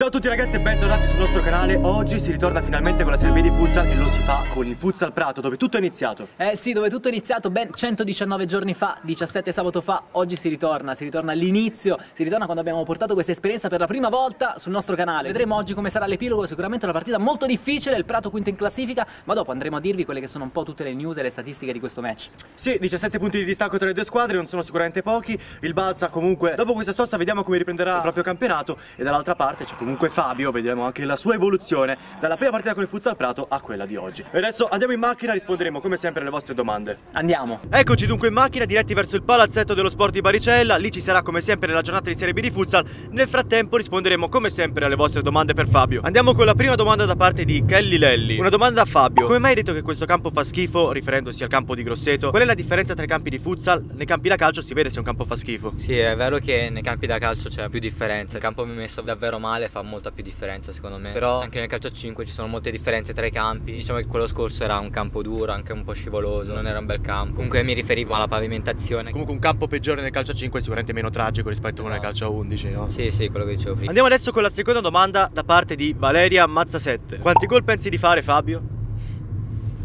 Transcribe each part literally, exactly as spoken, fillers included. Ciao a tutti ragazzi e bentornati sul nostro canale. Oggi si ritorna finalmente con la Serie B di Futsal e lo si fa con il Futsal Prato, dove tutto è iniziato. Eh sì, dove tutto è iniziato ben centodiciannove giorni fa, diciassette sabato fa. Oggi si ritorna, si ritorna all'inizio, si ritorna quando abbiamo portato questa esperienza per la prima volta sul nostro canale. Vedremo oggi come sarà l'epilogo, sicuramente una partita molto difficile, il Prato quinto in classifica, ma dopo andremo a dirvi quelle che sono un po' tutte le news e le statistiche di questo match. Sì, diciassette punti di distacco tra le due squadre, non sono sicuramente pochi. Il Balza comunque, dopo questa sosta vediamo come riprenderà il proprio campionato, e dall'altra parte c'è comunque Fabio, vedremo anche la sua evoluzione dalla prima partita con il Futsal Prato a quella di oggi. E adesso andiamo in macchina, risponderemo come sempre alle vostre domande. Andiamo. Eccoci dunque in macchina, diretti verso il Palazzetto dello Sport di Baricella. Lì ci sarà come sempre la giornata di Serie B di Futsal. Nel frattempo risponderemo come sempre alle vostre domande per Fabio. Andiamo con la prima domanda da parte di Kelly Lelli. Una domanda a Fabio: come mai hai detto che questo campo fa schifo, riferendosi al campo di Grosseto? Qual è la differenza tra i campi di Futsal? Nei campi da calcio si vede se un campo fa schifo. Sì, è vero che nei campi da calcio c'è più differenza. Il campo mi è messo davvero male, fa molta più differenza secondo me. Però anche nel calcio cinque ci sono molte differenze tra i campi. Diciamo che quello scorso era un campo duro, anche un po' scivoloso, non era un bel campo. Comunque mi riferivo alla pavimentazione. Comunque un campo peggiore nel calcio cinque è sicuramente meno tragico rispetto a quello nel calcio undici, no? Sì, sì, quello che dicevo prima. Andiamo adesso con la seconda domanda da parte di Valeria Mazzasette. Quanti gol pensi di fare, Fabio?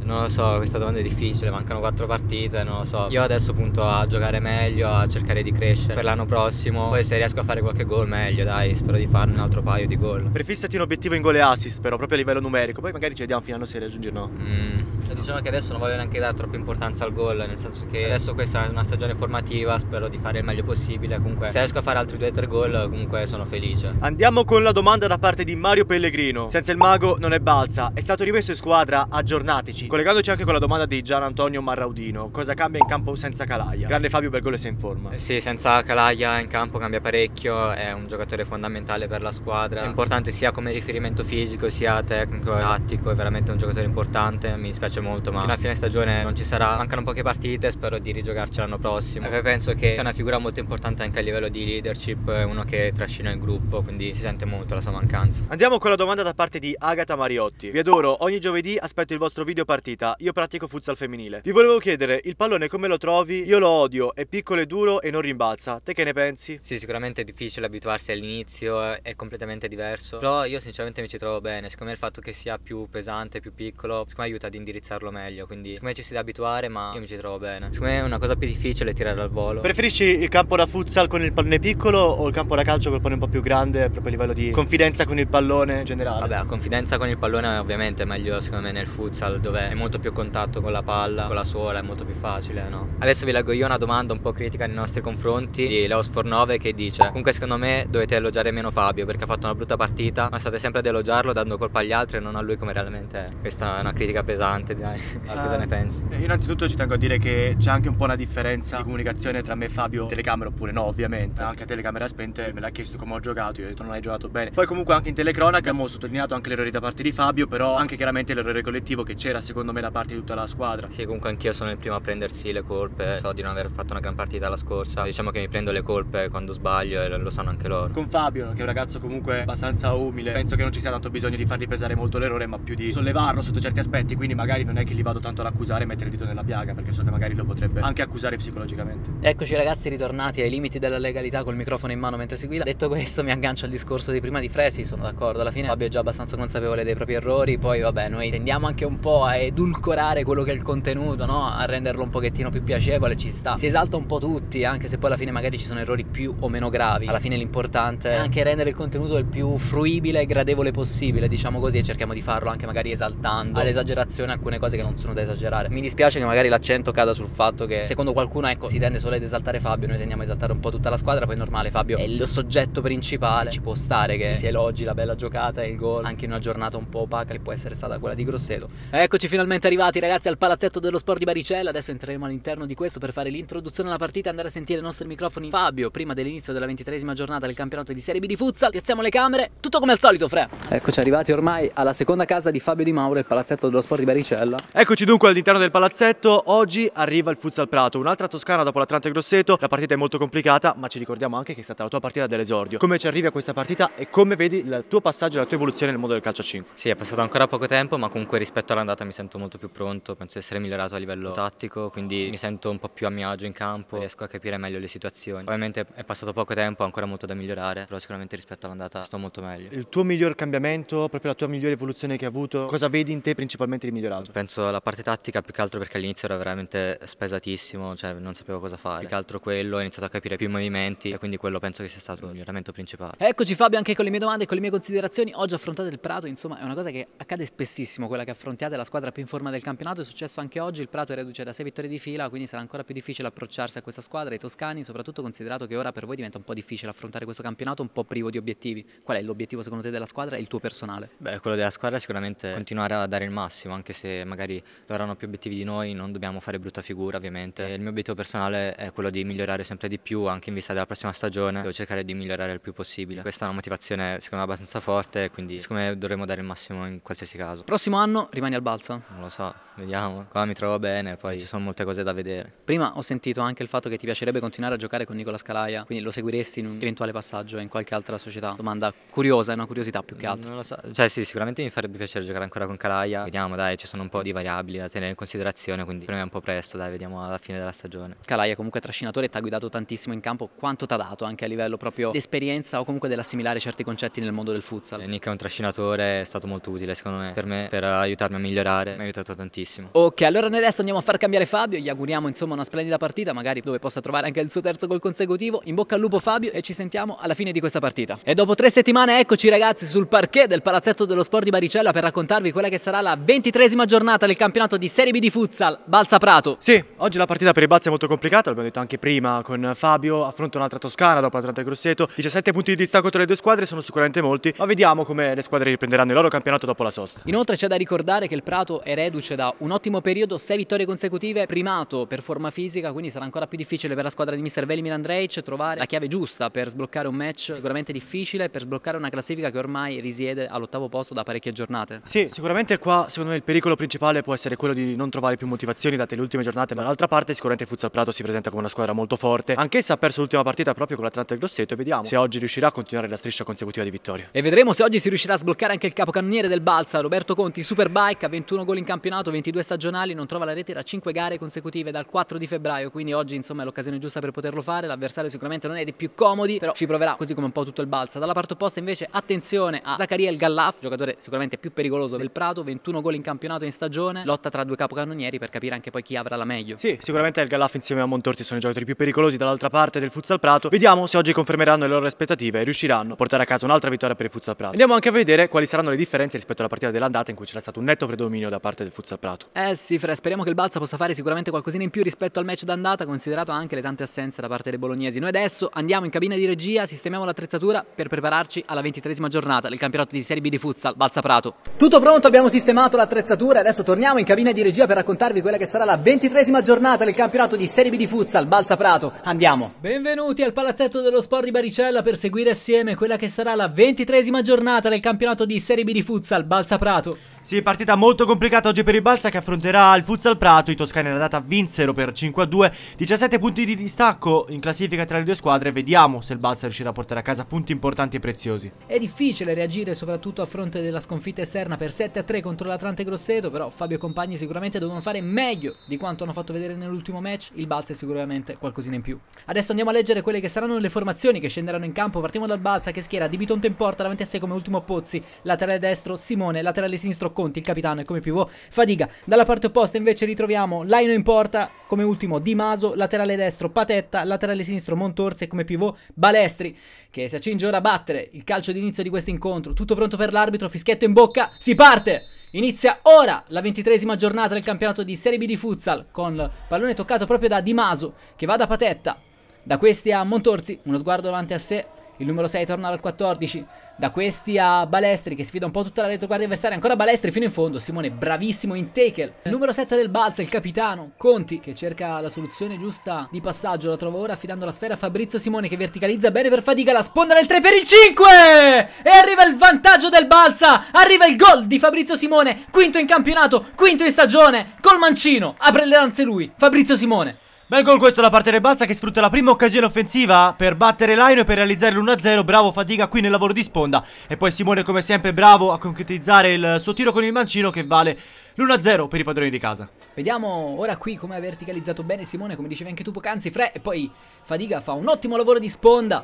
Non lo so, questa domanda è difficile, mancano quattro partite, non lo so. Io adesso punto a giocare meglio, a cercare di crescere per l'anno prossimo. Poi se riesco a fare qualche gol meglio, dai, spero di farne un altro paio di gol. Prefissati un obiettivo in gol e assist, però proprio a livello numerico. Poi magari ci vediamo fino all'anno se raggiungerlo. Mm. Cioè, diciamo che adesso non voglio neanche dare troppa importanza al gol, nel senso che adesso questa è una stagione formativa, spero di fare il meglio possibile. Comunque se riesco a fare altri due o tre gol comunque sono felice. Andiamo con la domanda da parte di Mario Pellegrino. Senza il mago non è Balza, è stato rimesso in squadra, aggiornateci. Collegandoci anche con la domanda di Gian Antonio Marraudino: cosa cambia in campo senza Scalaia? Grande Fabio, per gol e sei in forma. eh Sì, senza Scalaia in campo cambia parecchio, è un giocatore fondamentale per la squadra. È importante sia come riferimento fisico sia tecnico e tattico, è veramente un giocatore importante. Mi spiace molto, ma fino a fine stagione non ci sarà, mancano poche partite, spero di rigiocarci l'anno prossimo. E poi penso che sia una figura molto importante anche a livello di leadership, uno che trascina il gruppo, quindi si sente molto la sua mancanza. Andiamo con la domanda da parte di Agata Mariotti. Vi adoro, ogni giovedì aspetto il vostro video partita, io pratico futsal femminile. Vi volevo chiedere, il pallone come lo trovi? Io lo odio, è piccolo e duro e non rimbalza, te che ne pensi? Sì, sicuramente è difficile abituarsi all'inizio, è completamente diverso, però io sinceramente mi ci trovo bene. Secondo me il fatto che sia più pesante, più piccolo, secondo me aiuta ad indirizzarlo meglio, quindi secondo me ci si deve abituare, ma io mi ci trovo bene. Secondo me è una cosa più difficile è tirare al volo. Preferisci il campo da futsal con il pallone piccolo o il campo da calcio col pallone un po' più grande, proprio a livello di confidenza con il pallone in generale? Vabbè, la confidenza con il pallone ovviamente è meglio secondo me nel futsal, dove è molto più contatto con la palla, con la suola, è molto più facile, no? Adesso vi leggo io una domanda un po' critica nei nostri confronti di Leos quarantanove, che dice: comunque secondo me dovete elogiare meno Fabio perché ha fatto una brutta partita, ma state sempre ad elogiarlo dando colpa agli altri e non a lui come realmente è. Questa è una critica pesante. Dai, ah, cosa ne pensi? Io innanzitutto ci tengo a dire che c'è anche un po' una differenza di comunicazione tra me e Fabio. Telecamera oppure no, ovviamente. Anche a telecamera spente me l'ha chiesto come ho giocato, io ho detto non hai giocato bene. Poi comunque anche in telecronaca abbiamo sottolineato anche l'errore da parte di Fabio, però anche chiaramente l'errore collettivo che c'era secondo me da parte di tutta la squadra. Sì, comunque anch'io sono il primo a prendersi le colpe. So di non aver fatto una gran partita la scorsa, diciamo che mi prendo le colpe quando sbaglio e lo sanno anche loro. Con Fabio, che è un ragazzo comunque abbastanza umile, penso che non ci sia tanto bisogno di fargli pesare molto l'errore, ma più di sollevarlo sotto certi aspetti, quindi magari non è che li vado tanto ad accusare e mettere il dito nella piaga, perché so che magari lo potrebbe anche accusare psicologicamente. Eccoci ragazzi, ritornati ai limiti della legalità col microfono in mano mentre si guida. Detto questo mi aggancio al discorso di prima di Fresi, sono d'accordo, alla fine Fabio è già abbastanza consapevole dei propri errori, poi vabbè noi tendiamo anche un po' a edulcorare quello che è il contenuto, no? A renderlo un pochettino più piacevole, ci sta. Si esalta un po' tutti, anche se poi alla fine magari ci sono errori più o meno gravi. Alla fine l'importante è anche rendere il contenuto il più fruibile e gradevole possibile, diciamo così, e cerchiamo di farlo anche magari esaltando all'esagerazione alcune cose che non sono da esagerare. Mi dispiace che magari l'accento cada sul fatto che secondo qualcuno, ecco, si tende solo ad esaltare Fabio, noi tendiamo a esaltare un po' tutta la squadra, poi è normale, Fabio è il soggetto principale, ci può stare che si elogi la bella giocata e il gol anche in una giornata un po' opaca che può essere stata quella di Grosseto. Eccoci finalmente arrivati ragazzi al Palazzetto dello Sport di Baricella, adesso entreremo all'interno di questo per fare l'introduzione alla partita e andare a sentire i nostri microfoni Fabio prima dell'inizio della ventitreesima giornata del campionato di Serie B di Futsal. Piazziamo le camere, tutto come al solito Fre. Eccoci arrivati ormai alla seconda casa di Fabio Di Mauro, il Palazzetto dello Sport di Baricella. Eccoci dunque all'interno del palazzetto, oggi arriva il Futsal Prato, un'altra toscana dopo l'Atlante Grosseto. La partita è molto complicata, ma ci ricordiamo anche che è stata la tua partita dell'esordio. Come ci arrivi a questa partita e come vedi il tuo passaggio e la tua evoluzione nel mondo del calcio cinque? Sì, è passato ancora poco tempo, ma comunque rispetto all'andata mi sento sento molto più pronto, penso di essere migliorato a livello tattico, quindi mi sento un po' più a mio agio in campo, riesco a capire meglio le situazioni. Ovviamente è passato poco tempo, ancora molto da migliorare, però sicuramente rispetto all'andata sto molto meglio. Il tuo miglior cambiamento, proprio la tua migliore evoluzione che hai avuto, cosa vedi in te principalmente di migliorato? Penso alla parte tattica più che altro, perché all'inizio ero veramente spesatissimo, cioè non sapevo cosa fare. Più che altro quello, ho iniziato a capire più i movimenti e quindi quello penso che sia stato il miglioramento principale. Eccoci Fabio anche con le mie domande e con le mie considerazioni. Oggi affrontate il Prato, insomma è una cosa che accade spessissimo, quella che affrontiate la squadra più in forma del campionato. È successo anche oggi, il Prato è reduce da sei vittorie di fila, quindi sarà ancora più difficile approcciarsi a questa squadra, ai toscani, soprattutto considerato che ora per voi diventa un po' difficile affrontare questo campionato un po' privo di obiettivi. Qual è l'obiettivo secondo te della squadra e il tuo personale? Beh, quello della squadra è sicuramente continuare a dare il massimo, anche se magari loro hanno più obiettivi di noi, non dobbiamo fare brutta figura ovviamente. E il mio obiettivo personale è quello di migliorare sempre di più, anche in vista della prossima stagione, devo cercare di migliorare il più possibile. Questa è una motivazione secondo me abbastanza forte, quindi secondo me dovremmo dare il massimo in qualsiasi caso. Prossimo anno rimani al Balza? Non lo so, vediamo, qua mi trovo bene, poi ci sono molte cose da vedere. Prima ho sentito anche il fatto che ti piacerebbe continuare a giocare con Nicola Scalaia, quindi lo seguiresti in un eventuale passaggio in qualche altra società? Domanda curiosa, è una curiosità più che altro. Non lo so, cioè sì, sicuramente mi farebbe piacere giocare ancora con Scalaia, vediamo dai, ci sono un po' di variabili da tenere in considerazione, quindi per me è un po' presto, dai, vediamo alla fine della stagione. Scalaia comunque trascinatore, ti ha guidato tantissimo in campo, quanto ti ha dato anche a livello proprio di esperienza o comunque dell'assimilare certi concetti nel mondo del futsal? Nick è un trascinatore, è stato molto utile secondo me, per me, per aiutarmi a migliorare, mi ha aiutato tantissimo. Ok, allora noi adesso andiamo a far cambiare Fabio, gli auguriamo insomma una splendida partita, magari dove possa trovare anche il suo terzo gol consecutivo. In bocca al lupo Fabio e ci sentiamo alla fine di questa partita. E dopo tre settimane eccoci ragazzi sul parquet del Palazzetto dello Sport di Baricella per raccontarvi quella che sarà la ventitreesima giornata del campionato di Serie B di futsal Balza Prato. Sì, oggi la partita per il Balza è molto complicata, l'abbiamo detto anche prima con Fabio, affronta un'altra toscana dopo Atlante Grosseto, diciassette punti di distacco tra le due squadre sono sicuramente molti, ma vediamo come le squadre riprenderanno il loro campionato dopo la sosta. Inoltre c'è da ricordare che il Prato è reduce da un ottimo periodo, sei vittorie consecutive, primato per forma fisica, quindi sarà ancora più difficile per la squadra di mister Velimir Andrejić trovare la chiave giusta per sbloccare un match sicuramente difficile, per sbloccare una classifica che ormai risiede all'ottavo posto da parecchie giornate. Sì, sicuramente qua secondo me il pericolo principale può essere quello di non trovare più motivazioni date le ultime giornate. Dall'altra parte sicuramente Futsal Prato si presenta come una squadra molto forte, anch'essa ha perso l'ultima partita proprio con l'Atlante Grosseto e vediamo se oggi riuscirà a continuare la striscia consecutiva di vittorie. E vedremo se oggi si riuscirà a sbloccare anche il capocannoniere del Balza, Roberto Conti, Superbike, ha ventuno gol in campionato, ventidue stagionali, non trova la rete da cinque gare consecutive dal quattro di febbraio, quindi oggi insomma è l'occasione giusta per poterlo fare, l'avversario sicuramente non è dei più comodi, però ci proverà così come un po' tutto il Balza. Dalla parte opposta invece attenzione a Zaccaria El Ghalaf, giocatore sicuramente più pericoloso del Prato, ventuno gol in campionato in stagione, lotta tra due capocannonieri per capire anche poi chi avrà la meglio. Sì, sicuramente El Ghalaf insieme a Montorsi sono i giocatori più pericolosi dall'altra parte del Futsal Prato, vediamo se oggi confermeranno le loro aspettative e riusciranno a portare a casa un'altra vittoria per il Futsal Prato. Andiamo anche a vedere quali saranno le differenze rispetto alla partita dell'andata in cui c'era stato un netto predominio da parte del Futsal Prato. Eh sì, Fre, speriamo che il Balza possa fare sicuramente qualcosina in più rispetto al match d'andata, considerato anche le tante assenze da parte dei bolognesi. Noi adesso andiamo in cabina di regia, sistemiamo l'attrezzatura per prepararci alla ventitreesima giornata del campionato di Serie B di Futsal Balza Prato. Tutto pronto, abbiamo sistemato l'attrezzatura, adesso torniamo in cabina di regia per raccontarvi quella che sarà la ventitreesima giornata del campionato di Serie B di Futsal Balza Prato. Andiamo. Benvenuti al Palazzetto dello Sport di Baricella per seguire assieme quella che sarà la ventitreesima giornata del campionato di Serie B di Futsal Balza Prato. Sì, partita molto complicata oggi per il Balza che affronterà il Futsal Prato. I toscani alla data vinsero per cinque a due, diciassette punti di distacco in classifica tra le due squadre. Vediamo se il Balza riuscirà a portare a casa punti importanti e preziosi. È difficile reagire soprattutto a fronte della sconfitta esterna per sette a tre contro l'Atlante Grosseto, però Fabio e compagni sicuramente devono fare meglio di quanto hanno fatto vedere nell'ultimo match. Il Balza è sicuramente qualcosina in più. Adesso andiamo a leggere quelle che saranno le formazioni che scenderanno in campo. Partiamo dal Balza che schiera Di Bitonto in porta, davanti a sé come ultimo Pozzi, laterale destro Simone, laterale sinistro Conti, il capitano, e come pivot Fadiga. Dalla parte opposta invece ritroviamo Laino in porta, come ultimo Di Maso, laterale destro Patetta, laterale sinistro Montorsi e come pivot Balestri, che si accinge ora a battere il calcio d'inizio di questo incontro. Tutto pronto per l'arbitro, fischietto in bocca, si parte! Inizia ora la ventitreesima giornata del campionato di Serie B di Futsal, con il pallone toccato proprio da Di Maso che va da Patetta, da questi a Montorsi, uno sguardo davanti a sé, il numero sei torna al quattordici, da questi a Balestri che sfida un po' tutta la retroguardia avversaria, ancora Balestri fino in fondo, Simone bravissimo in tackle, il numero sette del Balza, il capitano Conti che cerca la soluzione giusta di passaggio, la trova ora affidando la sfera a Fabrizio Simone che verticalizza bene per Fadiga, la sponda nel tre per il cinque e arriva il vantaggio del Balza, arriva il gol di Fabrizio Simone, quinto in campionato, quinto in stagione, col mancino apre le lanze lui, Fabrizio Simone. Bel gol questo da parte del Balza, che sfrutta la prima occasione offensiva per battere Laino e per realizzare l'uno a zero. Bravo Fadiga qui nel lavoro di sponda. E poi Simone come sempre bravo a concretizzare il suo tiro con il mancino, che vale l'uno a zero per i padroni di casa. Vediamo ora qui come ha verticalizzato bene Simone, come dicevi anche tu poc'anzi Fre. E poi Fadiga fa un ottimo lavoro di sponda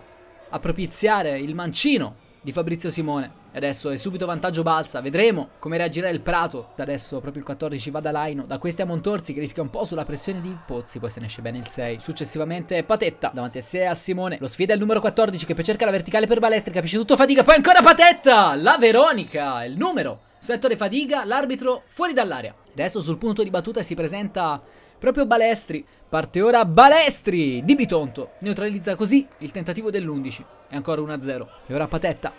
a propiziare il mancino di Fabrizio Simone. E adesso è subito vantaggio Balza. Vedremo come reagirà il Prato. Da adesso proprio il quattordici va da Laino. Da questi a Montorsi, che rischia un po' sulla pressione di Pozzi. Poi se ne esce bene il sei. Successivamente Patetta davanti a sé a Simone. Lo sfida il numero quattordici, che cerca la verticale per Balestri. Capisce tutto Fadiga. Poi ancora Patetta. La Veronica. Il numero su Ettore Fadiga. L'arbitro fuori dall'area. Adesso sul punto di battuta si presenta proprio Balestri. Parte ora Balestri. Di Bitonto neutralizza così il tentativo dell'undici. È ancora uno a zero. E ora Patetta,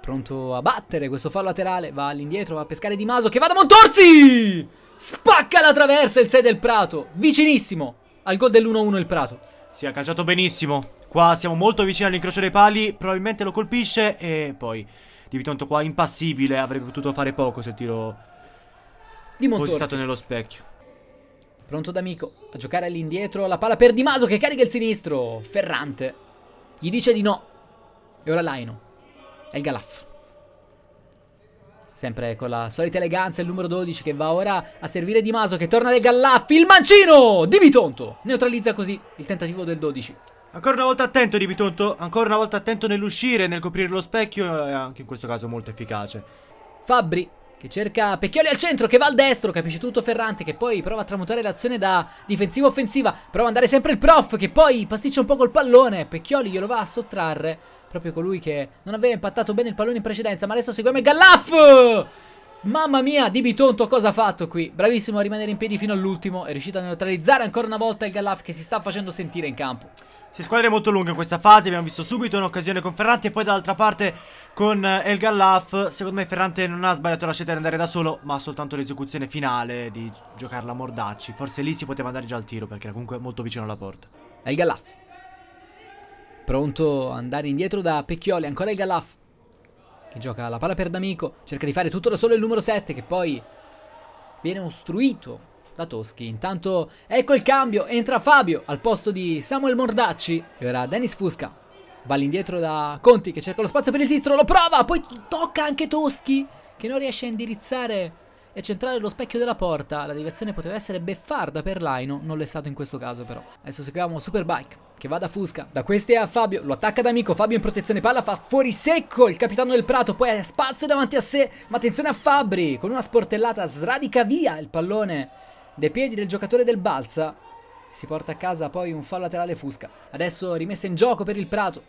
pronto a battere questo fallo laterale. Va all'indietro, va a pescare Di Maso, che va da Montorsi. Spacca la traversa il sei del Prato. Vicinissimo al gol dell'uno a uno il Prato. Si è calciato benissimo. Qua siamo molto vicini all'incrocio dei pali. Probabilmente lo colpisce. E poi Di Bitonto qua impassibile. Avrebbe potuto fare poco se il tiro di Montorsi fosse stato nello specchio. Pronto D'Amico a giocare all'indietro, la palla per Di Maso, che carica il sinistro. Ferrante gli dice di no. E ora Laino. El Ghalaf, sempre con la solita eleganza, il numero dodici, che va ora a servire Di Maso, che torna El Ghalaf. Il mancino Di Bitonto neutralizza così il tentativo del dodici. Ancora una volta attento Di Bitonto, ancora una volta attento nell'uscire, nel coprire lo specchio, e anche in questo caso molto efficace. Fabbri che cerca Pecchioli al centro, che va al destro, capisce tutto Ferrante, che poi prova a tramutare l'azione da difensiva offensiva. Prova ad andare sempre il prof, che poi pasticcia un po' col pallone. Pecchioli glielo va a sottrarre, proprio colui che non aveva impattato bene il pallone in precedenza. Ma adesso seguiamo El Ghalaf. Mamma mia, Di Bitonto cosa ha fatto qui. Bravissimo a rimanere in piedi fino all'ultimo. È riuscito a neutralizzare ancora una volta El Ghalaf, che si sta facendo sentire in campo. Si squadre molto lunghe in questa fase. Abbiamo visto subito un'occasione con Ferrante e poi dall'altra parte con El Ghalaf. Secondo me Ferrante non ha sbagliato la scelta di andare da solo, ma soltanto l'esecuzione finale di giocarla a Mordacci. Forse lì si poteva andare già al tiro, perché era comunque molto vicino alla porta. El Ghalaf pronto ad andare indietro da Pecchioli. Ancora El Ghalaf, che gioca la palla per D'Amico. Cerca di fare tutto da solo il numero sette, che poi viene ostruito da Toschi. Intanto ecco il cambio, entra Fabio al posto di Samuel Mordacci. E ora Dennis Fusca va all'indietro da Conti, che cerca lo spazio per il sinistro, lo prova, poi tocca anche Toschi, che non riesce a indirizzare e centrare lo specchio della porta. La deviazione poteva essere beffarda per Laino, non l'è stato in questo caso però. Adesso seguiamo Superbike, che va da Fusca, da questi a Fabio, lo attacca D'Amico. Fabio in protezione palla fa fuori secco il capitano del Prato, poi ha spazio davanti a sé, ma attenzione a Fabbri, con una sportellata sradica via il pallone dei piedi del giocatore del Balza. Si porta a casa poi un fallo laterale Fusca. Adesso rimessa in gioco per il Prato,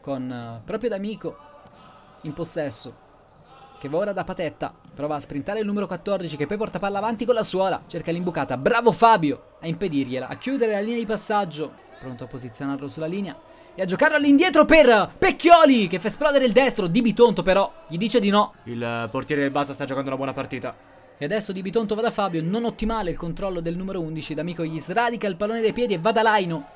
con uh, proprio D'Amico in possesso, che va ora da Patetta. Prova a sprintare il numero quattordici, che poi porta palla avanti con la suola. Cerca l'imbucata, bravo Fabio a impedirgliela, a chiudere la linea di passaggio. Pronto a posizionarlo sulla linea e a giocarlo all'indietro per Pecchioli, che fa esplodere il destro. Di Bitonto però gli dice di no. Il portiere del Balza sta giocando una buona partita. E adesso Di Bitonto va da Fabio, non ottimale il controllo del numero undici. D'Amico gli sradica il pallone dai piedi e va da Laino.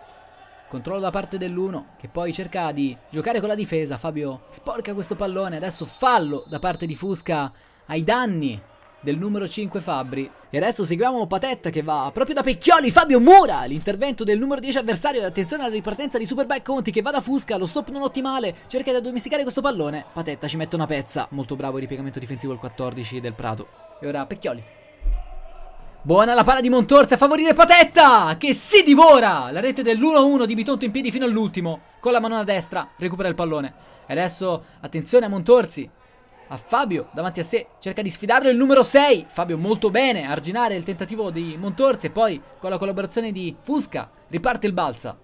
Controllo da parte dell'uno, che poi cerca di giocare con la difesa. Fabio sporca questo pallone. Adesso fallo da parte di Fusca ai danni del numero cinque Fabbri. E adesso seguiamo Patetta, che va proprio da Pecchioli. Fabio mura l'intervento del numero dieci avversario. E attenzione alla ripartenza di Superbike Conti, che va da Fusca. Lo stop non ottimale, cerca di addomesticare questo pallone. Patetta ci mette una pezza. Molto bravo il ripiegamento difensivo il quattordici del Prato. E ora Pecchioli. Buona la palla di Montorsi a favorire Patetta, che si divora la rete dell'uno a uno. Di Bitonto in piedi fino all'ultimo, con la manona destra recupera il pallone. E adesso attenzione a Montorsi, a Fabio davanti a sé, cerca di sfidarlo il numero sei. Fabio molto bene a arginare il tentativo di Montorsi, e poi con la collaborazione di Fusca riparte il Balza.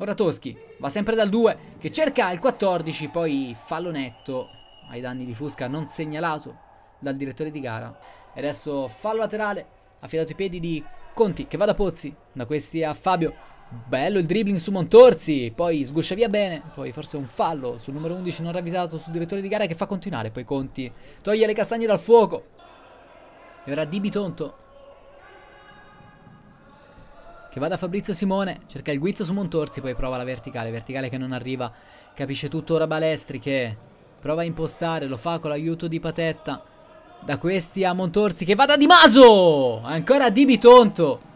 Ora Toschi va sempre dal due, che cerca il quattordici, poi fallo netto ai danni di Fusca, non segnalato dal direttore di gara. E adesso fallo laterale affidato ai piedi di Conti, che va da Pozzi, da questi a Fabio. Bello il dribbling su Montorsi, poi sguscia via bene, poi forse un fallo sul numero undici non ravvisato sul direttore di gara, che fa continuare, poi Conti toglie le castagne dal fuoco. E ora Di Bitonto, che va da Fabrizio Simone, cerca il guizzo su Montorsi, poi prova la verticale, verticale che non arriva, capisce tutto ora Balestri, che prova a impostare, lo fa con l'aiuto di Patetta. Da questi a Montorsi, che va da Di Maso, ancora Di Bitonto.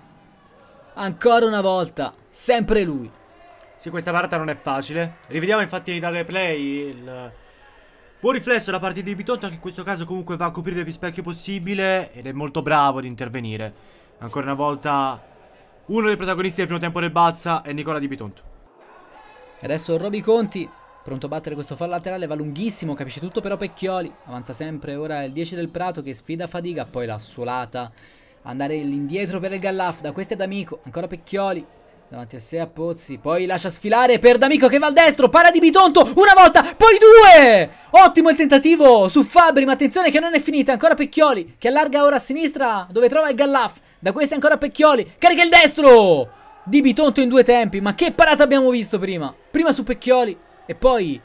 Ancora una volta, sempre lui. Sì, questa parata non è facile. Rivediamo infatti dal replay il buon riflesso da parte di Bitonto, che in questo caso comunque va a coprire più specchio possibile ed è molto bravo ad intervenire. Ancora una volta uno dei protagonisti del primo tempo del Balza è Nicola Di Bitonto. Adesso Roby Conti, pronto a battere questo fallo laterale, va lunghissimo, capisce tutto però Pecchioli. Avanza sempre ora il dieci del Prato che sfida Fadiga, poi la suolata. Andare indietro per il Ghalaf, da questa è D'Amico, ancora Pecchioli. Davanti a sé a Pozzi, poi lascia sfilare per D'Amico che va al destro, para Di Bitonto, una volta, poi due! Ottimo il tentativo su Fabri, ma attenzione che non è finita, ancora Pecchioli che allarga ora a sinistra dove trova il Ghalaf, da questa ancora Pecchioli, carica il destro! Di Bitonto in due tempi, ma che parata abbiamo visto prima! Prima su Pecchioli e poi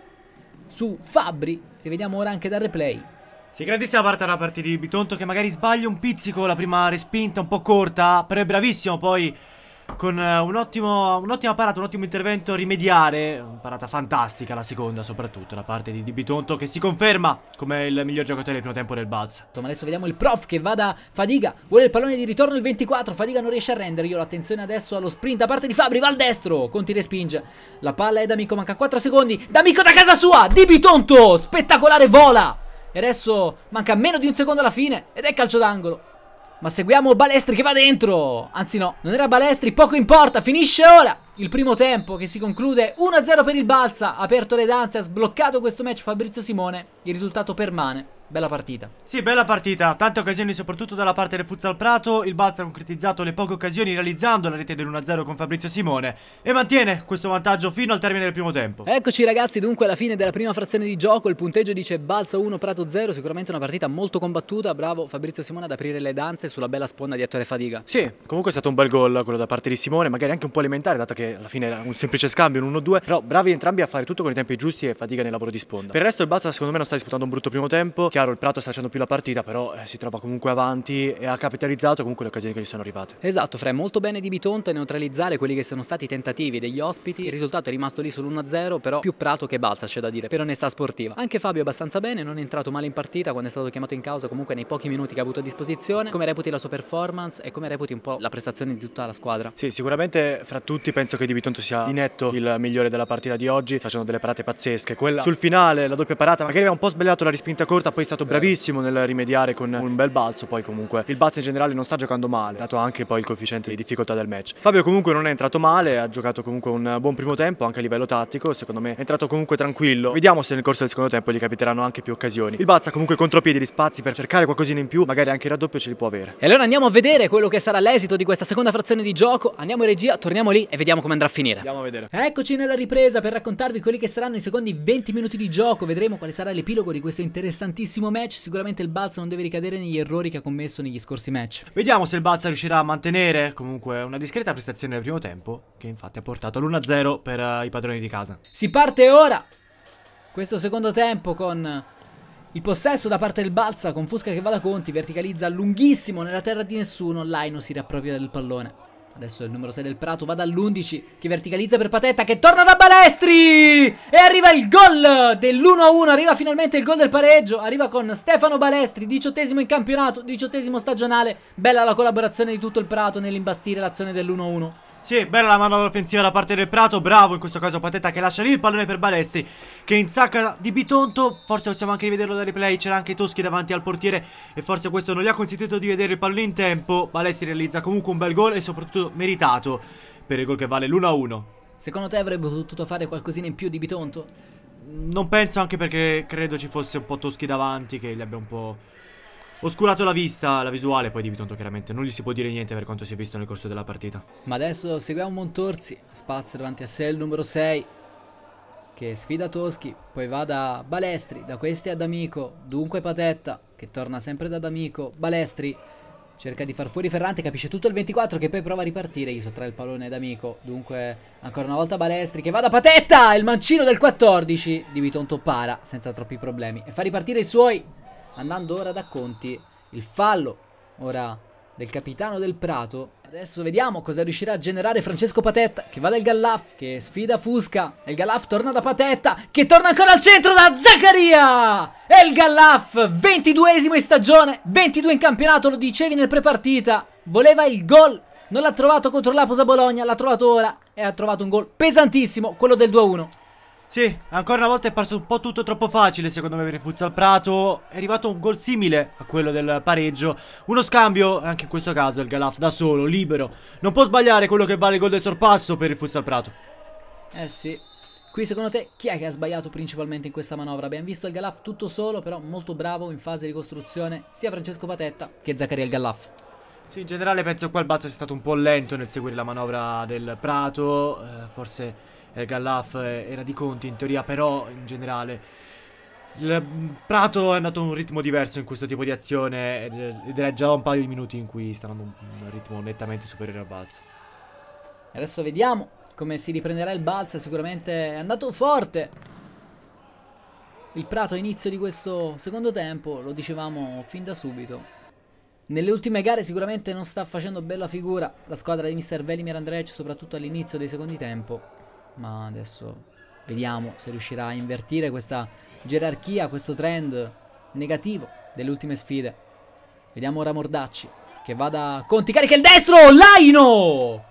su Fabri, che vediamo ora anche dal replay. Sì, grandissima parte da parte di Bitonto che magari sbaglia un pizzico la prima respinta, un po' corta, però è bravissimo poi. Con un ottimo, un'ottima parata, un ottimo intervento rimediare. Una parata fantastica la seconda soprattutto da parte di Di Bitonto, che si conferma come il miglior giocatore del primo tempo del Balza. Ma adesso vediamo il prof che va da Fadiga, vuole il pallone di ritorno il ventiquattro, Fadiga non riesce a rendere. Io l'attenzione adesso allo sprint da parte di Fabri, va al destro, Conti respinge. La palla è D'Amico, manca quattro secondi, D'Amico da casa sua, Di Bitonto, spettacolare vola. E adesso manca meno di un secondo alla fine ed è calcio d'angolo. Ma seguiamo Balestri che va dentro. Anzi no, non era Balestri, poco importa. Finisce ora il primo tempo che si conclude uno a zero per il Balza. Ha aperto le danze, ha sbloccato questo match Fabrizio Simone. Il risultato permane. Bella partita. Sì, bella partita. Tante occasioni soprattutto dalla parte del Futsal Prato. Il Balza ha concretizzato le poche occasioni realizzando la rete dell'uno a zero con Fabrizio Simone e mantiene questo vantaggio fino al termine del primo tempo. Eccoci ragazzi dunque alla fine della prima frazione di gioco. Il punteggio dice Balza uno, Prato zero. Sicuramente una partita molto combattuta. Bravo Fabrizio Simone ad aprire le danze sulla bella sponda di Ettore Fadiga. Sì, comunque è stato un bel gol quello da parte di Simone. Magari anche un po' alimentare, dato che alla fine era un semplice scambio, un uno due. Però bravi entrambi a fare tutto con i tempi giusti e Fadiga nel lavoro di sponda. Per il resto il Balza secondo me non sta disputando un brutto primo tempo. Chiaro, il Prato sta facendo più la partita, però eh, si trova comunque avanti e ha capitalizzato comunque le occasioni che gli sono arrivate. Esatto, Fre, molto bene Di Bitonto a neutralizzare quelli che sono stati i tentativi degli ospiti. Il risultato è rimasto lì sull'uno a zero, però più Prato che Balza c'è da dire, per onestà sportiva. Anche Fabio abbastanza bene, non è entrato male in partita quando è stato chiamato in causa, comunque nei pochi minuti che ha avuto a disposizione. Come reputi la sua performance e come reputi un po' la prestazione di tutta la squadra? Sì, sicuramente fra tutti penso che Di Bitonto sia di netto il migliore della partita di oggi, facendo delle parate pazzesche. Quella sul finale, la doppia parata, magari aveva un po' sbagliato la respinta corta, poi è stato bravissimo nel rimediare con un bel balzo. Poi comunque il Balza in generale non sta giocando male, dato anche poi il coefficiente di difficoltà del match. Fabio comunque non è entrato male, ha giocato comunque un buon primo tempo anche a livello tattico, secondo me è entrato comunque tranquillo. Vediamo se nel corso del secondo tempo gli capiteranno anche più occasioni. Il Balza comunque contropiedi, gli spazi per cercare qualcosina in più, magari anche il raddoppio ce li può avere. E allora andiamo a vedere quello che sarà l'esito di questa seconda frazione di gioco. Andiamo in regia, torniamo lì e vediamo come andrà a finire. Andiamo a vedere. Eccoci nella ripresa per raccontarvi quelli che saranno i secondi venti minuti di gioco. Vedremo quale sarà l'epilogo di questo interessantissimo match. Sicuramente il Balza non deve ricadere negli errori che ha commesso negli scorsi match. Vediamo se il Balza riuscirà a mantenere comunque una discreta prestazione nel primo tempo, che infatti ha portato all'uno a zero per uh, i padroni di casa. Si parte ora questo secondo tempo con il possesso da parte del Balza, con Fusca che va da Conti, verticalizza lunghissimo nella terra di nessuno. Laino si riappropria del pallone. Adesso il numero sei del Prato va dall'undici che verticalizza per Patetta che torna da Balestri e arriva il gol dell'uno a uno, arriva finalmente il gol del pareggio, arriva con Stefano Balestri, diciottesimo in campionato, diciottesimo stagionale. Bella la collaborazione di tutto il Prato nell'imbastire l'azione dell'uno a uno. Sì, bella la manovra offensiva da parte del Prato, bravo in questo caso Patetta che lascia lì il pallone per Balestri che insacca Di Bitonto, forse possiamo anche rivederlo dai replay, c'era anche Toschi davanti al portiere e forse questo non gli ha consentito di vedere il pallone in tempo. Balestri realizza comunque un bel gol e soprattutto meritato per il gol che vale l'uno a uno. Secondo te avrebbe potuto fare qualcosina in più Di Bitonto? Non penso, anche perché credo ci fosse un po' Toschi davanti che gli abbia un po' oscurato la vista, la visuale. Poi Di Bitonto chiaramente non gli si può dire niente per quanto si è visto nel corso della partita. Ma adesso seguiamo Montorzi, spazio davanti a sé il numero sei che sfida Toschi, poi va da Balestri, da questi a D'Amico, dunque Patetta che torna sempre da D'Amico. Balestri cerca di far fuori Ferrante, capisce tutto il ventiquattro che poi prova a ripartire, gli sottrae il pallone D'Amico, dunque ancora una volta Balestri che va da Patetta, il mancino del quattordici. Di Bitonto para senza troppi problemi e fa ripartire i suoi, andando ora da Conti. Il fallo ora del capitano del Prato. Adesso vediamo cosa riuscirà a generare Francesco Patetta che va dal Ghalaf che sfida Fusca e il Ghalaf torna da Patetta che torna ancora al centro da Zaccaria El Ghalaf, ventiduesimo in stagione, ventidue in campionato, lo dicevi nel prepartita, voleva il gol non l'ha trovato contro l'Aposa Bologna, l'ha trovato ora e ha trovato un gol pesantissimo, quello del due a uno. Sì, ancora una volta è parso un po' tutto troppo facile secondo me per il Futsal Prato. È arrivato un gol simile a quello del pareggio. Uno scambio, anche in questo caso il Ghalaf da solo, libero. Non può sbagliare quello che vale il gol del sorpasso per il Futsal Prato. Eh sì. Qui secondo te chi è che ha sbagliato principalmente in questa manovra? Abbiamo visto il Ghalaf tutto solo, però molto bravo in fase di costruzione, sia Francesco Patetta che Zaccaria El Ghalaf. Sì, in generale penso qua il Balza sia stato un po' lento nel seguire la manovra del Prato. eh, Forse... Il Ghalaf era di Conti in teoria, però in generale il Prato è andato a un ritmo diverso in questo tipo di azione ed è già un paio di minuti in cui sta andando un ritmo nettamente superiore al Balza. Adesso vediamo come si riprenderà il Balza, sicuramente è andato forte il Prato all'inizio di questo secondo tempo, lo dicevamo fin da subito. Nelle ultime gare sicuramente non sta facendo bella figura la squadra di mister Velimir Andrejić, soprattutto all'inizio dei secondi tempo. Ma adesso vediamo se riuscirà a invertire questa gerarchia, questo trend negativo delle ultime sfide. Vediamo ora Mordacci che va da Conti, carica il destro, Laino!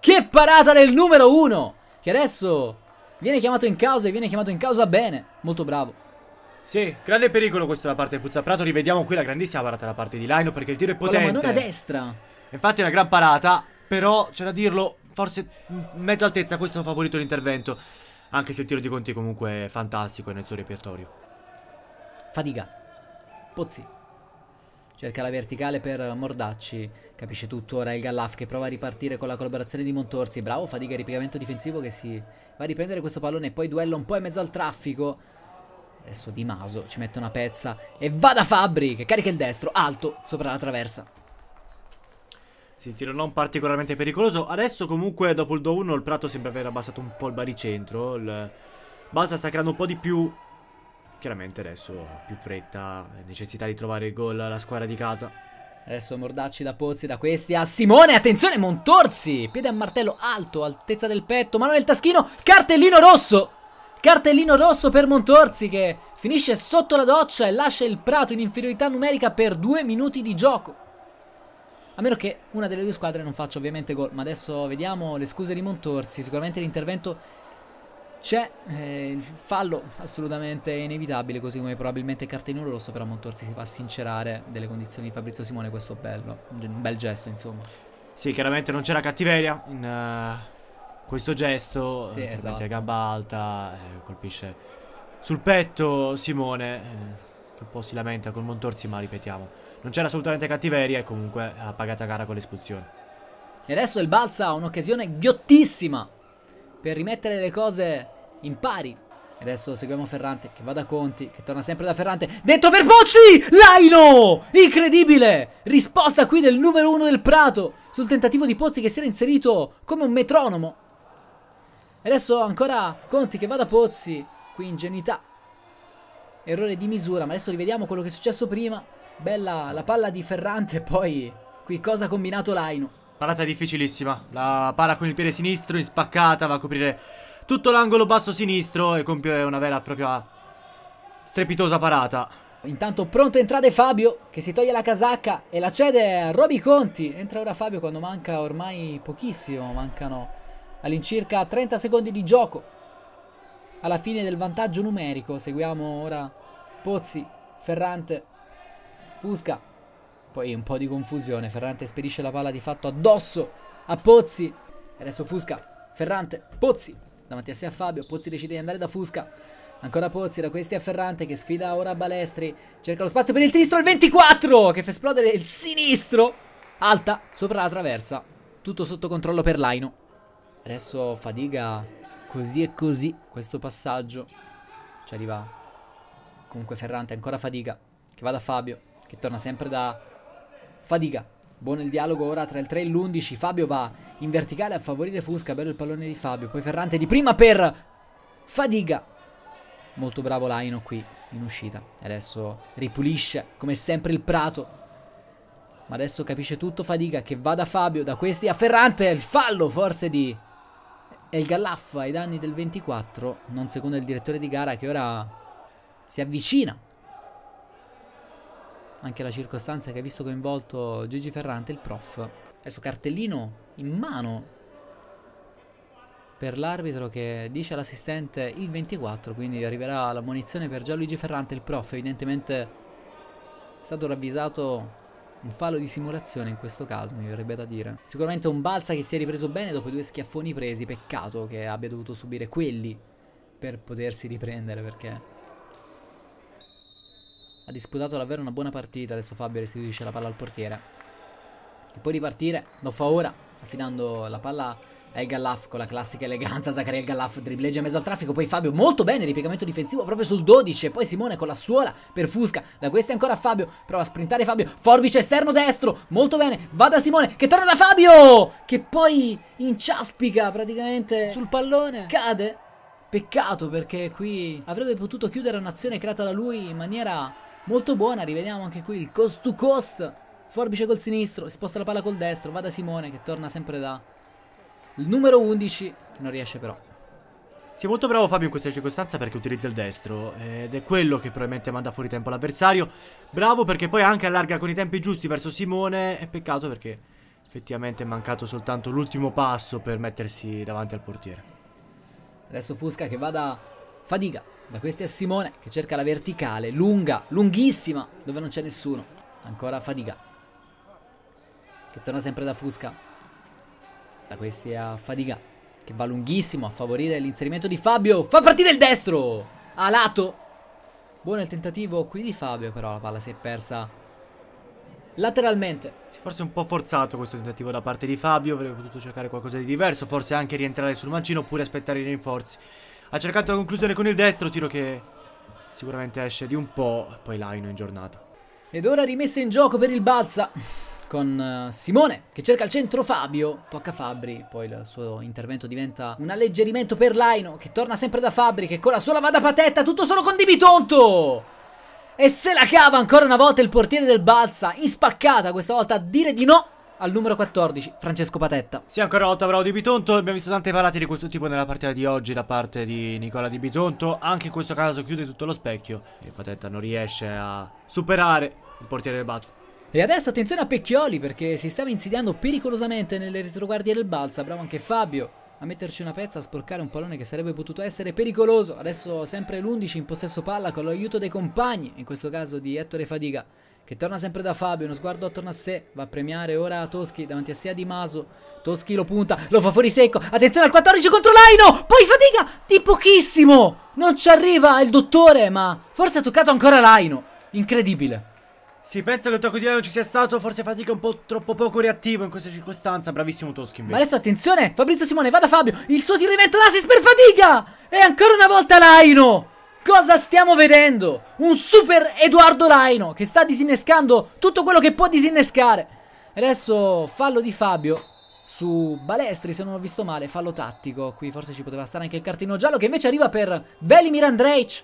Che parata del numero uno! Che adesso viene chiamato in causa e viene chiamato in causa bene, molto bravo. Sì, grande pericolo questo da parte del Futsal Prato, rivediamo qui la grandissima parata da parte di Laino perché il tiro è potente. Con la manona destra. Infatti è una gran parata, però c'è da dirlo. Forse in mezza altezza questo ha favorito l'intervento, anche se il tiro di Conti comunque è fantastico e nel suo repertorio. Fadiga, Pozzi, cerca la verticale per Mordacci, capisce tutto ora il Ghalaf che prova a ripartire con la collaborazione di Montorsi. Bravo Fadiga, ripiegamento difensivo che si va a riprendere questo pallone e poi duello un po' in mezzo al traffico. Adesso Di Maso ci mette una pezza e va da Fabri che carica il destro, alto, sopra la traversa. Sì, tiro non particolarmente pericoloso. Adesso comunque dopo il due a uno il Prato sembra aver abbassato un po' il baricentro. Il Balza sta creando un po' di più. Chiaramente adesso ha più fretta, necessità di trovare il gol alla squadra di casa. Adesso Mordacci da Pozzi, da questi a Simone. Attenzione Montorsi, piede a martello alto, altezza del petto, mano nel taschino, cartellino rosso. Cartellino rosso per Montorsi che finisce sotto la doccia e lascia il Prato in inferiorità numerica per due minuti di gioco. A meno che una delle due squadre non faccia ovviamente gol. Ma adesso vediamo le scuse di Montorsi. Sicuramente l'intervento c'è. Eh, il fallo assolutamente inevitabile. Così come probabilmente cartellino rosso. Però Montorsi si fa sincerare delle condizioni di Fabrizio Simone. Questo bello. Un bel gesto, insomma. Sì, chiaramente non c'era cattiveria in uh, questo gesto. Sì, esatto. A gamba alta. Eh, colpisce sul petto Simone. Eh, che un po' si lamenta con Montorsi. Ma ripetiamo, non c'era assolutamente cattiveria e comunque ha pagato a gara con l'espulsione. E adesso il Balza ha un'occasione ghiottissima per rimettere le cose in pari. E adesso seguiamo Ferrante che va da Conti, che torna sempre da Ferrante. Dentro per Pozzi! Laino! Incredibile! Risposta qui del numero uno del Prato sul tentativo di Pozzi che si era inserito come un metronomo. E adesso ancora Conti che va da Pozzi. Qui ingenuità, errore di misura, ma adesso rivediamo quello che è successo prima. Bella la palla di Ferrante e poi qui cosa ha combinato Laino. Parata difficilissima, la para con il piede sinistro in spaccata, va a coprire tutto l'angolo basso sinistro e compie una vera e propria strepitosa parata. Intanto pronto entrare Fabio che si toglie la casacca e la cede a Roby Conti. Entra ora Fabio quando manca ormai pochissimo, mancano all'incirca trenta secondi di gioco alla fine del vantaggio numerico. Seguiamo ora Pozzi, Ferrante, Fusca, poi un po' di confusione. Ferrante spedisce la palla di fatto addosso a Pozzi. Adesso Fusca, Ferrante, Pozzi, davanti a sé a Fabio. Pozzi decide di andare da Fusca, ancora Pozzi, da questi a Ferrante che sfida ora Balestri. Cerca lo spazio per il sinistro, il ventiquattro che fa esplodere il sinistro, alta, sopra la traversa. Tutto sotto controllo per Laino. Adesso Fadiga, così e così questo passaggio ci arriva. Comunque Ferrante, ancora Fadiga che va da Fabio, che torna sempre da Fadiga. Buono il dialogo ora tra il tre e l'undici. Fabio va in verticale a favorire Fusca. Bello il pallone di Fabio. Poi Ferrante di prima per Fadiga. Molto bravo Laino qui in uscita. Adesso ripulisce come sempre il Prato. Ma adesso capisce tutto Fadiga che va da Fabio. Da questi a Ferrante. Il fallo forse di El Ghalaf ai danni del ventiquattro. Non secondo il direttore di gara che ora si avvicina. Anche la circostanza che ha visto coinvolto Gigi Ferrante, il prof, Adesso cartellino in mano per l'arbitro che dice all'assistente il ventiquattro, quindi arriverà la munizione per Gianluigi Ferrante. Il prof evidentemente è stato ravvisato un fallo di simulazione in questo caso, mi verrebbe da dire. Sicuramente un Balza che si è ripreso bene dopo due schiaffoni presi, peccato che abbia dovuto subire quelli per potersi riprendere, perché ha disputato davvero una buona partita. Adesso Fabio restituisce la palla al portiere e poi ripartire lo fa ora, affidando la palla a El Ghalaf con la classica eleganza. Zaccaria El Ghalaf dribbleggia in mezzo al traffico, poi Fabio molto bene, ripiegamento difensivo proprio sul dodici, e poi Simone con la suola per Fusca, da questa ancora Fabio, prova a sprintare Fabio, forbice esterno destro, molto bene, va da Simone che torna da Fabio che poi inciaspica praticamente sul pallone, cade, peccato perché qui avrebbe potuto chiudere un'azione creata da lui in maniera molto buona. Rivediamo anche qui il cost to cost, forbice col sinistro, sposta la palla col destro, va da Simone che torna sempre da il numero undici, non riesce però. Sì, molto bravo Fabio in questa circostanza perché utilizza il destro ed è quello che probabilmente manda fuori tempo l'avversario. Bravo perché poi anche allarga con i tempi giusti verso Simone, è peccato perché effettivamente è mancato soltanto l'ultimo passo per mettersi davanti al portiere. Adesso Fusca che va da Fadiga, da questi a Simone che cerca la verticale, lunga, lunghissima, dove non c'è nessuno. Ancora Fadiga che torna sempre da Fusca, da questi a Fadiga che va lunghissimo a favorire l'inserimento di Fabio, fa partire il destro a lato, buono il tentativo qui di Fabio, però la palla si è persa lateralmente. Forse un po' forzato questo tentativo da parte di Fabio, avrebbe potuto cercare qualcosa di diverso, forse anche rientrare sul mancino oppure aspettare i rinforzi. Ha cercato la conclusione con il destro, tiro che sicuramente esce di un po', poi Laino in giornata. Ed ora rimessa in gioco per il Balza con Simone che cerca il centro, Fabio tocca Fabri, poi il suo intervento diventa un alleggerimento per Laino che torna sempre da Fabri che con la sola va da Patetta, tutto solo con Di Bitonto e se la cava ancora una volta il portiere del Balza, in spaccata questa volta a dire di no al numero quattordici Francesco Patetta. Sì, ancora una volta bravo Di Bitonto, abbiamo visto tante parate di questo tipo nella partita di oggi da parte di Nicola Di Bitonto, anche in questo caso chiude tutto lo specchio e Patetta non riesce a superare il portiere del Balza. E adesso attenzione a Pecchioli perché si stava insediando pericolosamente nelle retroguardie del Balza. Bravo anche Fabio a metterci una pezza, a sporcare un pallone che sarebbe potuto essere pericoloso. Adesso sempre l'undici in possesso palla con l'aiuto dei compagni, in questo caso di Ettore Fadiga che torna sempre da Fabio, uno sguardo attorno a sé, va a premiare ora Toschi davanti a sé a Di Maso, Toschi lo punta, lo fa fuori secco, attenzione al quattordici contro Laino, poi Fadiga di pochissimo, non ci arriva il dottore ma forse ha toccato ancora Laino, incredibile. Sì, penso che il tocco di Laino ci sia stato, forse Fatica un po' troppo poco reattivo in questa circostanza, bravissimo Toschi invece. Ma adesso attenzione, Fabrizio Simone va da Fabio, il suo tiro diventa un assist per Fatica e ancora una volta Laino. Cosa stiamo vedendo? Un super Edoardo Laino che sta disinnescando tutto quello che può disinnescare. Adesso fallo di Fabio su Balestri, se non ho visto male, fallo tattico, qui forse ci poteva stare anche il cartellino giallo che invece arriva per Velimir Andrejić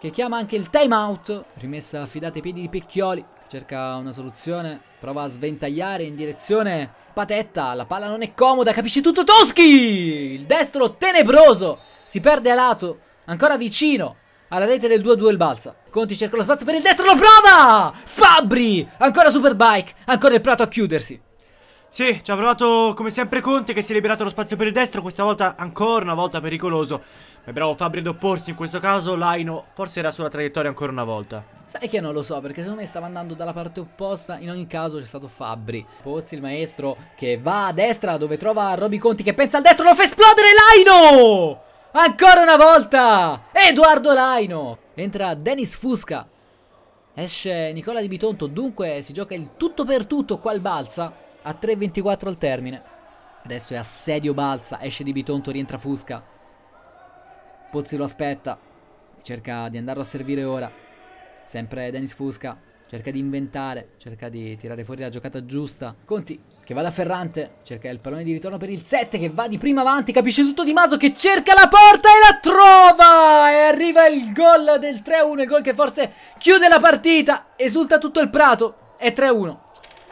che chiama anche il time out. Rimessa affidata ai piedi di Pecchioli che cerca una soluzione, prova a sventagliare in direzione Patetta, la palla non è comoda, capisce tutto Toschi, il destro tenebroso, si perde a lato, ancora vicino alla rete del due a due il Balza. Conti cerca lo spazio per il destro, lo prova Fabri, ancora Superbike, ancora il Prato a chiudersi. Sì, ci ha provato come sempre Conte che si è liberato lo spazio per il destro, questa volta ancora una volta pericoloso. Ma bravo Fabri ad opporsi in questo caso, Laino forse era sulla traiettoria ancora una volta. Sai che non lo so perché secondo me stava andando dalla parte opposta, in ogni caso c'è stato Fabri. Pozzi il maestro che va a destra dove trova Roby Conti che pensa al destro, lo fa esplodere Laino! Ancora una volta! Edoardo Laino! Entra Dennis Fusca, esce Nicola Di Bitonto, dunque si gioca il tutto per tutto qua il Balza a tre e ventiquattro al termine. Adesso è assedio Balza, esce Di Bitonto, rientra Fusca. Pozzi lo aspetta, cerca di andarlo a servire ora, sempre Dennis Fusca, cerca di inventare, cerca di tirare fuori la giocata giusta. Conti che va da Ferrante, cerca il pallone di ritorno per il sette che va di prima avanti, capisce tutto Di Maso che cerca la porta e la trova e arriva il gol del tre a uno, il gol che forse chiude la partita, esulta tutto il Prato, è tre a uno.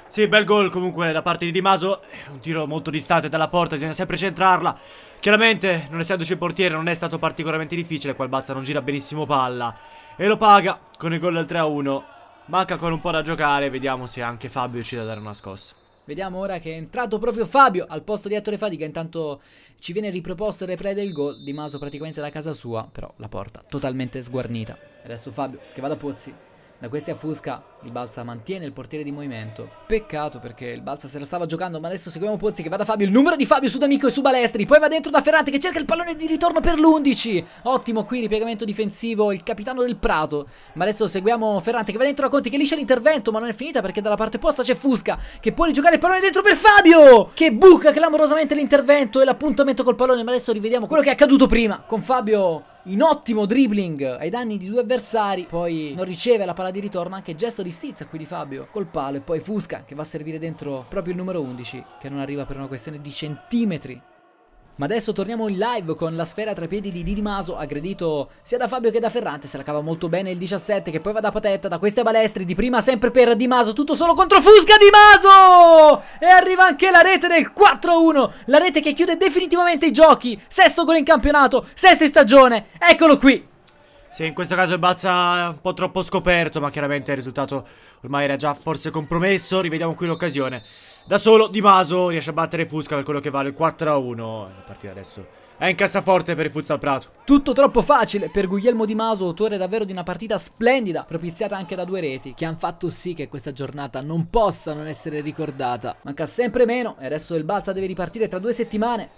Sì, bel gol comunque da parte di Di Maso, un tiro molto distante dalla porta, bisogna sempre centrarla. Chiaramente, non essendoci il portiere, non è stato particolarmente difficile, qua il Balza non gira benissimo palla e lo paga con il gol del tre a uno. Manca ancora un po' da giocare, vediamo se anche Fabio riuscirà a dare una scossa. Vediamo ora che è entrato proprio Fabio al posto di Ettore Fadiga. Intanto ci viene riproposto il replay del gol. Di Maso praticamente da casa sua, però la porta totalmente sguarnita. Adesso Fabio che va da Pozzi. Da questi a Fusca, il Balza mantiene il portiere di movimento. Peccato perché il Balza se la stava giocando, ma adesso seguiamo Pozzi che va da Fabio. Il numero di Fabio su D'Amico e su Balestri. Poi va dentro da Ferrante che cerca il pallone di ritorno per l'undici. Ottimo qui ripiegamento difensivo, il capitano del Prato. Ma adesso seguiamo Ferrante che va dentro a Conti che liscia l'intervento, ma non è finita perché dalla parte opposta c'è Fusca che può rigiocare il pallone dentro per Fabio, che buca clamorosamente l'intervento e l'appuntamento col pallone. Ma adesso rivediamo quello che è accaduto prima con Fabio in ottimo dribbling ai danni di due avversari. Poi non riceve la palla di ritorno, anche gesto di stizza qui di Fabio col palo, e poi Fusca che va a servire dentro proprio il numero undici, che non arriva per una questione di centimetri. Ma adesso torniamo in live con la sfera tra i piedi di Di Maso, aggredito sia da Fabio che da Ferrante. Se la cava molto bene il diciassette che poi va da Patetta, da queste Balestri, di prima sempre per Di Maso, tutto solo contro Fusca. Di Maso! E arriva anche la rete del quattro a uno, la rete che chiude definitivamente i giochi, sesto gol in campionato, sesto in stagione, eccolo qui! Sì, in questo caso il Balza un po' troppo scoperto, ma chiaramente il risultato ormai era già forse compromesso. Rivediamo qui l'occasione. Da solo Di Maso riesce a battere Fusca per quello che vale il quattro a uno. La partita adesso è in cassaforte per il Futsal Prato. Tutto troppo facile per Guglielmo Di Maso, autore davvero di una partita splendida, propiziata anche da due reti che hanno fatto sì che questa giornata non possa non essere ricordata. Manca sempre meno e adesso il Balza deve ripartire tra due settimane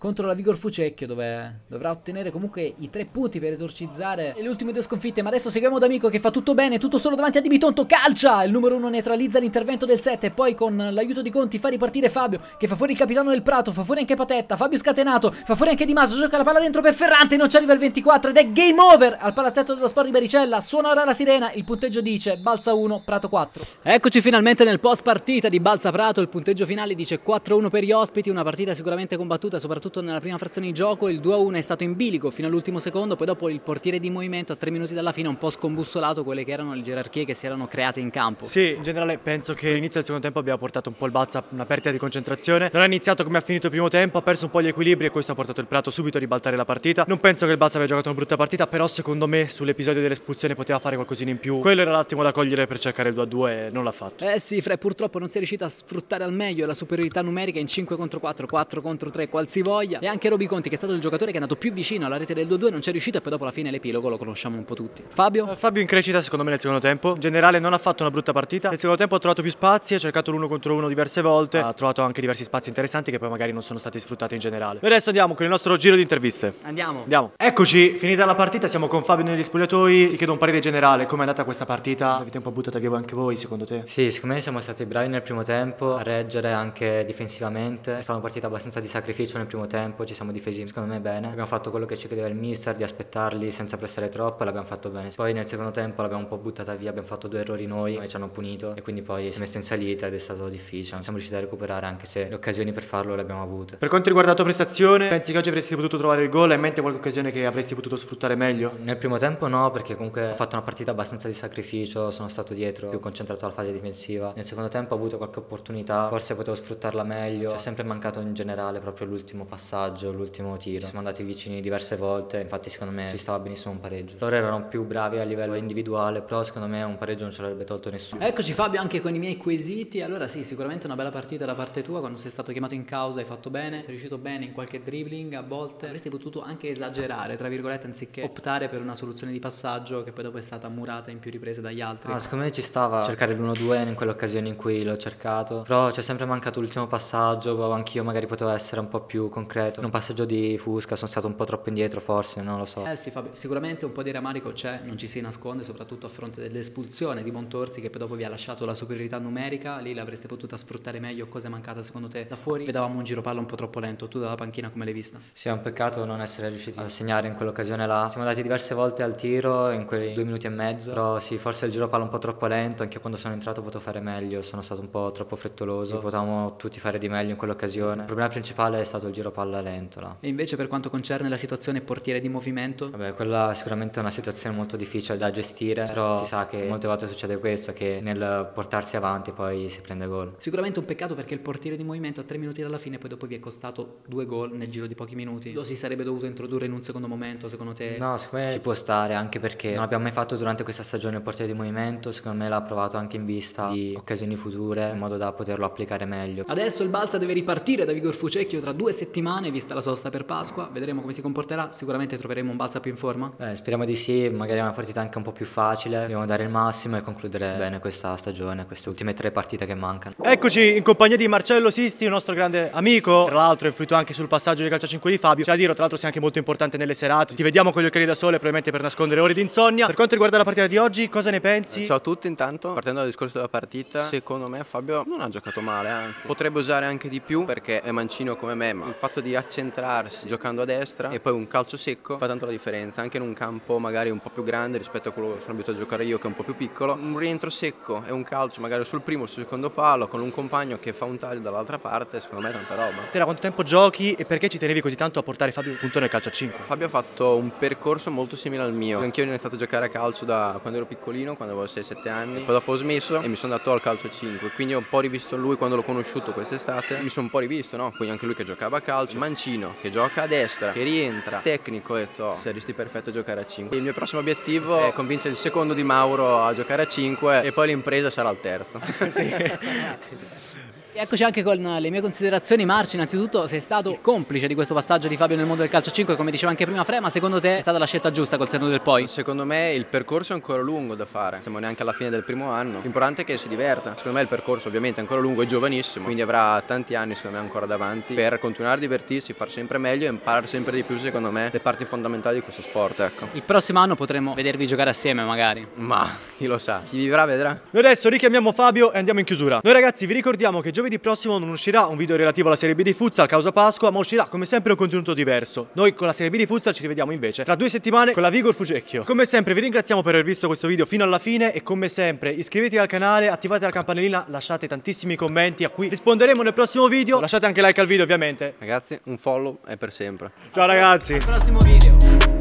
contro la Vigor Fucecchio, dove dovrà ottenere comunque i tre punti per esorcizzare le ultime due sconfitte. Ma adesso seguiamo D'Amico che fa tutto bene, tutto solo davanti a Di Bitonto, calcia! Il numero uno neutralizza l'intervento del sette e poi con l'aiuto di Conti fa ripartire Fabio che fa fuori il capitano del Prato, fa fuori anche Patetta, Fabio scatenato, fa fuori anche Di Maso, gioca la palla dentro per Ferrante, non ci arriva il ventiquattro ed è game over al Palazzetto dello Sport di Baricella. Suona ora la sirena, il punteggio dice Balza uno, Prato quattro. Eccoci finalmente nel post partita di Balza Prato, il punteggio finale dice quattro a uno per gli ospiti, una partita sicuramente combattuta soprattutto nella prima frazione di gioco. Il due a uno è stato in bilico fino all'ultimo secondo, poi dopo il portiere di movimento a tre minuti dalla fine ha un po' scombussolato quelle che erano le gerarchie che si erano create in campo. Sì, in generale penso che l'inizio del secondo tempo abbia portato un po' il Balza una perdita di concentrazione, non ha iniziato come ha finito il primo tempo, ha perso un po' gli equilibri e questo ha portato il Prato subito a ribaltare la partita. Non penso che il Balza abbia giocato una brutta partita, però secondo me sull'episodio dell'espulsione poteva fare qualcosina in più, quello era l'attimo da cogliere per cercare il due a due e non l'ha fatto. Eh sì, Fre, purtroppo non si è riuscita a sfruttare al meglio la superiorità numerica in cinque contro quattro, quattro contro tre, qualsivoglia. E anche Roby Conti, che è stato il giocatore che è andato più vicino alla rete del due a due, non c'è riuscito e poi dopo alla fine l'epilogo lo conosciamo un po' tutti. Fabio? Fabio in crescita secondo me nel secondo tempo, in generale non ha fatto una brutta partita, nel secondo tempo ha trovato più spazi, ha cercato l'uno contro uno diverse volte, ha trovato anche diversi spazi interessanti che poi magari non sono stati sfruttati in generale. E adesso andiamo con il nostro giro di interviste. Andiamo. Andiamo. Eccoci, finita la partita, siamo con Fabio negli spogliatoi. Ti chiedo un parere generale, com'è andata questa partita? Avete un po' buttata via anche voi secondo te? Sì, secondo me siamo stati bravi nel primo tempo a reggere anche difensivamente, è stata una partita abbastanza di sacrificio nel primo tempo, ci siamo difesi secondo me bene, abbiamo fatto quello che ci chiedeva il mister di aspettarli senza pressare troppo e l'abbiamo fatto bene. Poi nel secondo tempo l'abbiamo un po' buttata via, abbiamo fatto due errori noi e ci hanno punito e quindi poi si è messo in salita ed è stato difficile, non siamo riusciti a recuperare anche se le occasioni per farlo le abbiamo avute. Per quanto riguarda la tua prestazione, pensi che oggi avresti potuto trovare il gol? Hai in mente qualche occasione che avresti potuto sfruttare meglio? Nel primo tempo no, perché comunque ho fatto una partita abbastanza di sacrificio, sono stato dietro, più concentrato alla fase difensiva. Nel secondo tempo ho avuto qualche opportunità, forse potevo sfruttarla meglio, ci è sempre mancato in generale proprio l'ultimo passaggio, l'ultimo tiro, ci siamo andati vicini diverse volte, infatti secondo me ci stava benissimo un pareggio. Loro erano più bravi a livello individuale, però secondo me un pareggio non ce l'avrebbe tolto nessuno. Eccoci Fabio anche con i miei quesiti. Allora sì, sicuramente una bella partita da parte tua, quando sei stato chiamato in causa hai fatto bene, sei riuscito bene in qualche dribbling, a volte avresti potuto anche esagerare tra virgolette anziché optare per una soluzione di passaggio che poi dopo è stata murata in più riprese dagli altri. Ah, secondo me ci stava cercare l'uno due in quell'occasione in cui l'ho cercato, però c'è sempre mancato l'ultimo passaggio, anch'io magari potevo essere un po' più concreto, in un passaggio di Fusca sono stato un po' troppo indietro forse, non lo so. Eh sì Fabio, sicuramente un po' di ramarico c'è, non ci si nasconde, soprattutto a fronte dell'espulsione di Montorsi che poi dopo vi ha lasciato la superiorità numerica, lì l'avreste potuta sfruttare meglio. Cosa è mancata secondo te? Da fuori vedavamo un giro palla un po' troppo lento, tu dalla panchina come l'hai vista? Sì, è un peccato non essere riusciti a segnare in quell'occasione là, siamo andati diverse volte al tiro in quei due minuti e mezzo, però sì forse il giro palla un po' troppo lento, anche quando sono entrato potevo fare meglio, sono stato un po' troppo frettoloso, potevamo tutti fare di meglio in quell'occasione. Il problema principale è stato il giro palla pallalentola. E invece per quanto concerne la situazione portiere di movimento? Vabbè, quella sicuramente è una situazione molto difficile da gestire, però si sa che molte volte succede questo, che nel portarsi avanti poi si prende gol. Sicuramente un peccato, perché il portiere di movimento a tre minuti dalla fine poi dopo vi è costato due gol nel giro di pochi minuti. Lo si sarebbe dovuto introdurre in un secondo momento, secondo te? No, secondo me ci può stare, anche perché non abbiamo mai fatto durante questa stagione il portiere di movimento. Secondo me l'ha provato anche in vista di occasioni future, in modo da poterlo applicare meglio. Adesso il Balza deve ripartire da Vigor Fucecchio tra due settimane, vista la sosta per Pasqua. Vedremo come si comporterà. Sicuramente troveremo un Balza più in forma. Eh, speriamo di sì, magari è una partita anche un po' più facile. Dobbiamo dare il massimo e concludere bene questa stagione, queste ultime tre partite che mancano. Eccoci in compagnia di Marcello Sisti, un nostro grande amico, tra l'altro è influito anche sul passaggio di calcio a cinque di Fabio. C'è da dire, tra l'altro sei anche molto importante nelle serate. Ti vediamo con gli occhiali da sole, probabilmente per nascondere ore di insonnia. Per quanto riguarda la partita di oggi, cosa ne pensi? Ciao a tutti intanto, partendo dal discorso della partita, secondo me Fabio non ha giocato male, anzi potrebbe usare anche di più perché è mancino come me, ma il fatto di accentrarsi giocando a destra e poi un calcio secco fa tanto la differenza, anche in un campo magari un po' più grande rispetto a quello che sono abituato a giocare io, che è un po' più piccolo. Un rientro secco e un calcio magari sul primo o sul secondo palo con un compagno che fa un taglio dall'altra parte, secondo me è tanta roba. Te da quanto tempo giochi e perché ci tenevi così tanto a portare Fabio appunto nel calcio a cinque? Fabio ha fatto un percorso molto simile al mio, anch'io ho iniziato a giocare a calcio da quando ero piccolino, quando avevo sei sette anni, poi dopo ho smesso e mi sono andato al calcio a cinque, quindi ho un po' rivisto lui quando l'ho conosciuto quest'estate, mi sono un po' rivisto, no? Quindi anche lui che giocava a calcio, mancino, che gioca a destra, che rientra, tecnico, ho detto oh, saresti perfetto a giocare a cinque. Il mio prossimo obiettivo è convincere il secondo Di Mauro a giocare a cinque e poi l'impresa sarà il terzo. Sì. Eccoci anche con le mie considerazioni. Marci, innanzitutto sei stato il complice di questo passaggio di Fabio nel mondo del calcio a cinque, come diceva anche prima Fre, ma secondo te è stata la scelta giusta col senno del poi? Secondo me il percorso è ancora lungo da fare, siamo neanche alla fine del primo anno, l'importante è che si diverta. Secondo me il percorso ovviamente è ancora lungo, è giovanissimo, quindi avrà tanti anni secondo me ancora davanti per continuare a divertirsi, far sempre meglio e imparare sempre di più, secondo me, le parti fondamentali di questo sport. Ecco, il prossimo anno potremo vedervi giocare assieme magari, ma chi lo sa, chi vivrà vedrà. Noi adesso richiamiamo Fabio e andiamo in chiusura. Noi ragazzi vi ricordiamo che giovedì prossimo non uscirà un video relativo alla Serie B di Futsal causa Pasqua, ma uscirà come sempre un contenuto diverso. Noi con la Serie B di Futsal ci rivediamo invece tra due settimane con la Vigor Fucecchio. Come sempre vi ringraziamo per aver visto questo video fino alla fine e come sempre iscrivetevi al canale, attivate la campanellina, lasciate tantissimi commenti a cui risponderemo nel prossimo video. Lasciate anche like al video ovviamente. Ragazzi, un follow è per sempre. Ciao ragazzi, al prossimo video.